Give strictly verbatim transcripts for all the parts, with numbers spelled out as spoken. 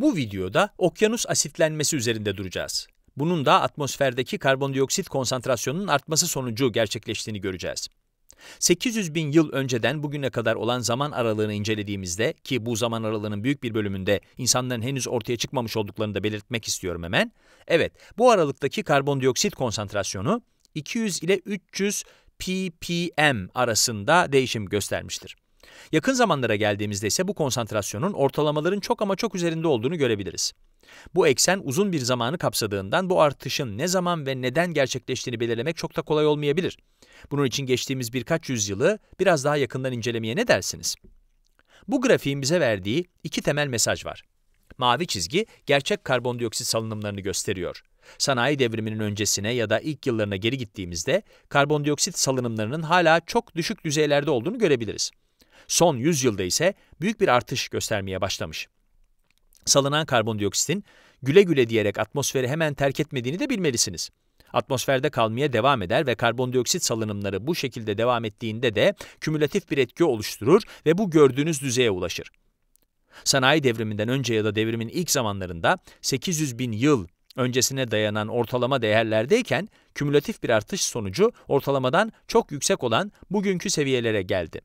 Bu videoda okyanus asitlenmesi üzerinde duracağız. Bunun da atmosferdeki karbondioksit konsantrasyonunun artması sonucu gerçekleştiğini göreceğiz. sekiz yüz bin yıl önceden bugüne kadar olan zaman aralığını incelediğimizde, ki bu zaman aralığının büyük bir bölümünde insanların henüz ortaya çıkmamış olduklarını da belirtmek istiyorum hemen. Evet, bu aralıktaki karbondioksit konsantrasyonu iki yüz ile üç yüz ppm arasında değişim göstermiştir. Yakın zamanlara geldiğimizde ise bu konsantrasyonun ortalamaların çok ama çok üzerinde olduğunu görebiliriz. Bu eksen uzun bir zamanı kapsadığından bu artışın ne zaman ve neden gerçekleştiğini belirlemek çok da kolay olmayabilir. Bunun için geçtiğimiz birkaç yüzyılı biraz daha yakından incelemeye ne dersiniz? Bu grafiğin bize verdiği iki temel mesaj var. Mavi çizgi gerçek karbondioksit salınımlarını gösteriyor. Sanayi devriminin öncesine ya da ilk yıllarına geri gittiğimizde karbondioksit salınımlarının hala çok düşük düzeylerde olduğunu görebiliriz. Son yüzyılda ise büyük bir artış göstermeye başlamış. Salınan karbondioksitin güle güle diyerek atmosferi hemen terk etmediğini de bilmelisiniz. Atmosferde kalmaya devam eder ve karbondioksit salınımları bu şekilde devam ettiğinde de kümülatif bir etki oluşturur ve bu gördüğünüz düzeye ulaşır. Sanayi devriminden önce ya da devrimin ilk zamanlarında sekiz yüz bin yıl öncesine dayanan ortalama değerlerdeyken kümülatif bir artış sonucu ortalamadan çok yüksek olan bugünkü seviyelere geldi.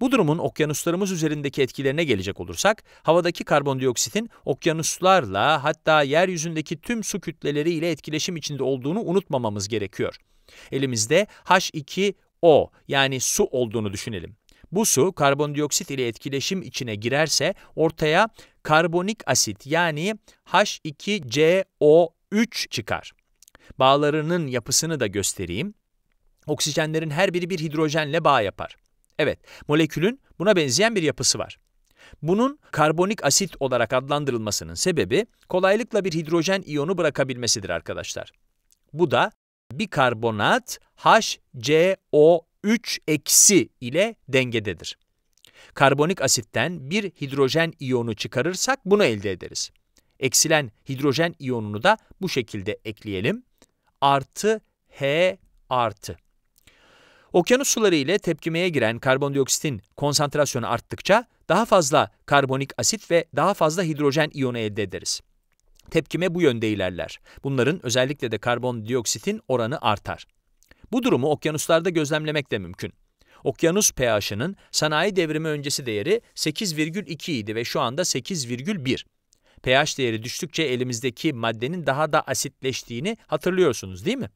Bu durumun okyanuslarımız üzerindeki etkilerine gelecek olursak, havadaki karbondioksitin okyanuslarla hatta yeryüzündeki tüm su kütleleriyle etkileşim içinde olduğunu unutmamamız gerekiyor. Elimizde H iki O yani su olduğunu düşünelim. Bu su karbondioksit ile etkileşim içine girerse ortaya karbonik asit yani H iki C O üç çıkar. Bağlarının yapısını da göstereyim. Oksijenlerin her biri bir hidrojenle bağ yapar. Evet, molekülün buna benzeyen bir yapısı var. Bunun karbonik asit olarak adlandırılmasının sebebi kolaylıkla bir hidrojen iyonu bırakabilmesidir arkadaşlar. Bu da bikarbonat H C O üç eksi ile dengededir. Karbonik asitten bir hidrojen iyonu çıkarırsak bunu elde ederiz. Eksilen hidrojen iyonunu da bu şekilde ekleyelim. Artı H artı. Okyanus suları ile tepkimeye giren karbondioksitin konsantrasyonu arttıkça daha fazla karbonik asit ve daha fazla hidrojen iyonu elde ederiz. Tepkime bu yönde ilerler. Bunların özellikle de karbondioksitin oranı artar. Bu durumu okyanuslarda gözlemlemek de mümkün. Okyanus pH'ının sanayi devrimi öncesi değeri sekiz virgül iki idi ve şu anda sekiz virgül bir. pH değeri düştükçe elimizdeki maddenin daha da asitleştiğini hatırlıyorsunuz değil mi?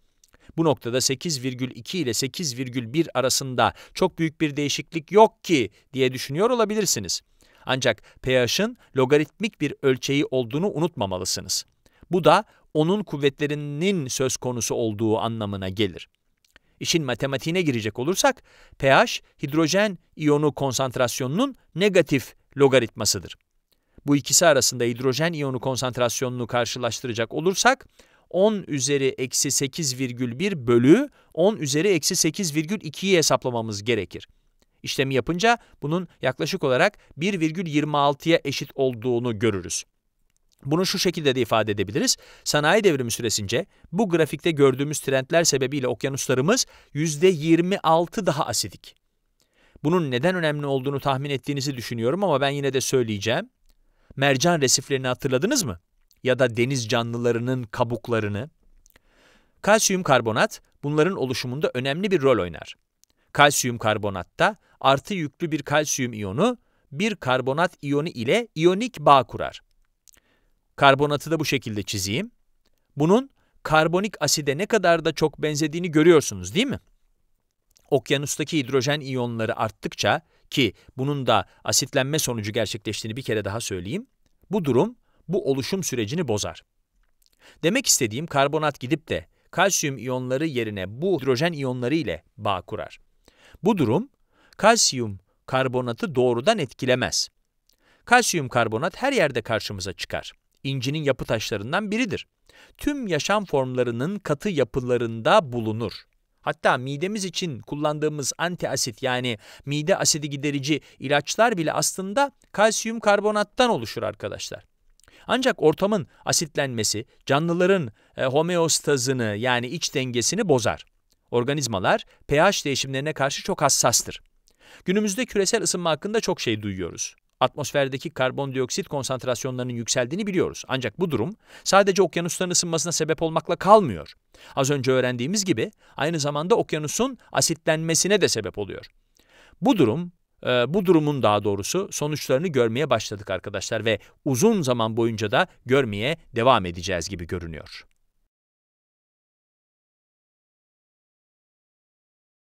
Bu noktada sekiz virgül iki ile sekiz virgül bir arasında çok büyük bir değişiklik yok ki diye düşünüyor olabilirsiniz. Ancak pH'ın logaritmik bir ölçeği olduğunu unutmamalısınız. Bu da onun kuvvetlerinin söz konusu olduğu anlamına gelir. İşin matematiğine girecek olursak, pH hidrojen iyonu konsantrasyonunun negatif logaritmasıdır. Bu ikisi arasında hidrojen iyonu konsantrasyonunu karşılaştıracak olursak, on üzeri eksi sekiz virgül bir bölü on üzeri eksi sekiz virgül iki'yi hesaplamamız gerekir. İşlemi yapınca bunun yaklaşık olarak bir virgül yirmi altı'ya eşit olduğunu görürüz. Bunu şu şekilde de ifade edebiliriz. Sanayi devrimi süresince bu grafikte gördüğümüz trendler sebebiyle okyanuslarımız yüzde yirmi altı daha asidik. Bunun neden önemli olduğunu tahmin ettiğinizi düşünüyorum ama ben yine de söyleyeceğim. Mercan resiflerini hatırladınız mı? Ya da deniz canlılarının kabuklarını. Kalsiyum karbonat bunların oluşumunda önemli bir rol oynar. Kalsiyum karbonatta artı yüklü bir kalsiyum iyonu bir karbonat iyonu ile iyonik bağ kurar. Karbonatı da bu şekilde çizeyim. Bunun karbonik aside ne kadar da çok benzediğini görüyorsunuz değil mi? Okyanustaki hidrojen iyonları arttıkça ki bunun da asitlenme sonucu gerçekleştiğini bir kere daha söyleyeyim. Bu durum bu oluşum sürecini bozar. Demek istediğim karbonat gidip de kalsiyum iyonları yerine bu hidrojen iyonları ile bağ kurar. Bu durum kalsiyum karbonatı doğrudan etkilemez. Kalsiyum karbonat her yerde karşımıza çıkar. İncinin yapı taşlarından biridir. Tüm yaşam formlarının katı yapılarında bulunur. Hatta midemiz için kullandığımız antiasit yani mide asidi giderici ilaçlar bile aslında kalsiyum karbonattan oluşur arkadaşlar. Ancak ortamın asitlenmesi canlıların e, homeostazını yani iç dengesini bozar. Organizmalar pH değişimlerine karşı çok hassastır. Günümüzde küresel ısınma hakkında çok şey duyuyoruz. atmosferdeki karbondioksit konsantrasyonlarının yükseldiğini biliyoruz. Ancak bu durum sadece okyanusların ısınmasına sebep olmakla kalmıyor. Az önce öğrendiğimiz gibi aynı zamanda okyanusun asitlenmesine de sebep oluyor. Bu durum, bu durumun daha doğrusu sonuçlarını görmeye başladık arkadaşlar ve uzun zaman boyunca da görmeye devam edeceğiz gibi görünüyor.